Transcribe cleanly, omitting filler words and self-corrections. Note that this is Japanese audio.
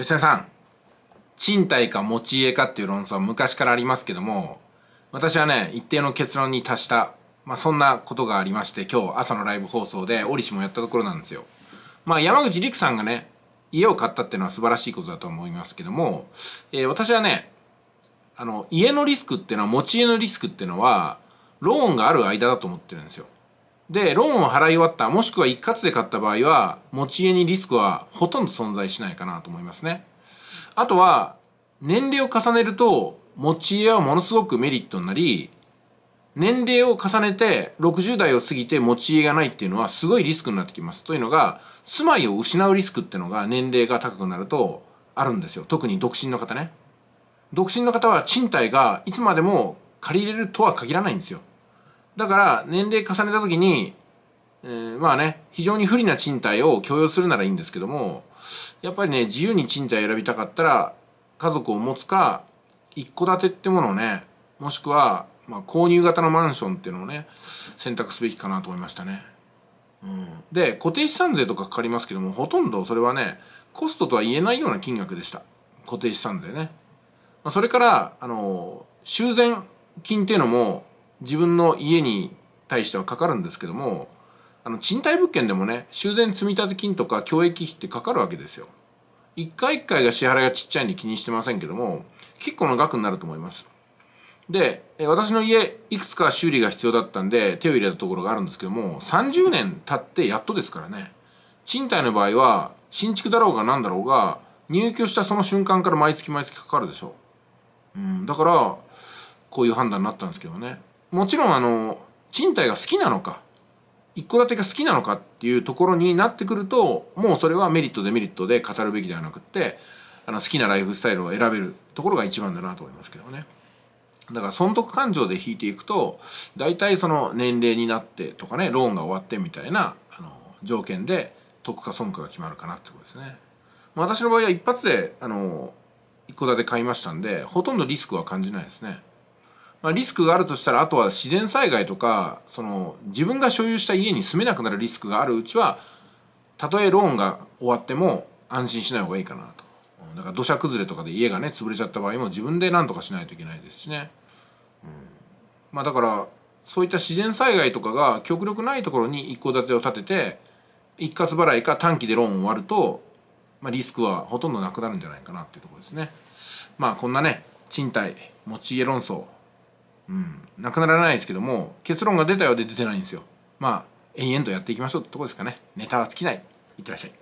吉田さん、賃貸か持ち家かっていう論争は昔からありますけども、私はね、一定の結論に達した、そんなことがありまして、今日朝のライブ放送で折しもやったところなんですよ。山口陸さんがね、家を買ったっていうのは素晴らしいことだと思いますけども、私はね、家のリスクっていうのは、持ち家のリスクっていうのは、ローンがある間だと思ってるんですよ。で、ローンを払い終わった、もしくは一括で買った場合は、持ち家にリスクはほとんど存在しないかなと思いますね。あとは、年齢を重ねると、持ち家はものすごくメリットになり、年齢を重ねて60代を過ぎて持ち家がないっていうのはすごいリスクになってきます。というのが、住まいを失うリスクっていうのが年齢が高くなるとあるんですよ。特に独身の方ね。独身の方は賃貸がいつまでも借りれるとは限らないんですよ。だから年齢重ねた時に、非常に不利な賃貸を許容するならいいんですけども、やっぱりね、自由に賃貸選びたかったら、家族を持つか、一戸建てってものをね、もしくは、購入型のマンションっていうのをね、選択すべきかなと思いましたね。で、固定資産税とかかかりますけども、ほとんどそれはね、コストとは言えないような金額でした。固定資産税ね。それから、修繕金っていうのも自分の家に対してはかかるんですけども、賃貸物件でもね、修繕積立金とか教育費ってかかるわけですよ。一回一回が支払いがちっちゃいんで気にしてませんけども、結構な額になると思います。で、私の家、いくつか修理が必要だったんで、手を入れたところがあるんですけども、30年経ってやっとですからね。賃貸の場合は、新築だろうが何だろうが、入居したその瞬間から毎月毎月かかるでしょ。だから、こういう判断になったんですけどね。もちろん、賃貸が好きなのか、一戸建てが好きなのかっていうところになってくると、もうそれはメリットデメリットで語るべきではなくって、好きなライフスタイルを選べるところが一番だなと思いますけどね。だから損得感情で引いていくと、大体その年齢になってとかね、ローンが終わってみたいな、条件で得か損かが決まるかなってことですね。私の場合は一発で、一戸建て買いましたんで、ほとんどリスクは感じないですね。リスクがあるとしたら、あとは自然災害とか、自分が所有した家に住めなくなるリスクがあるうちは、たとえローンが終わっても安心しない方がいいかなと。だから土砂崩れとかで家がね、潰れちゃった場合も自分で何とかしないといけないですしね。だから、そういった自然災害とかが極力ないところに一戸建てを建てて、一括払いか短期でローンを割ると、リスクはほとんどなくなるんじゃないかなっていうところですね。こんなね、賃貸、持ち家論争、なくならないですけども、結論が出たようで出てないんですよ。延々とやっていきましょうってとこですかね。ネタは尽きない。いってらっしゃい。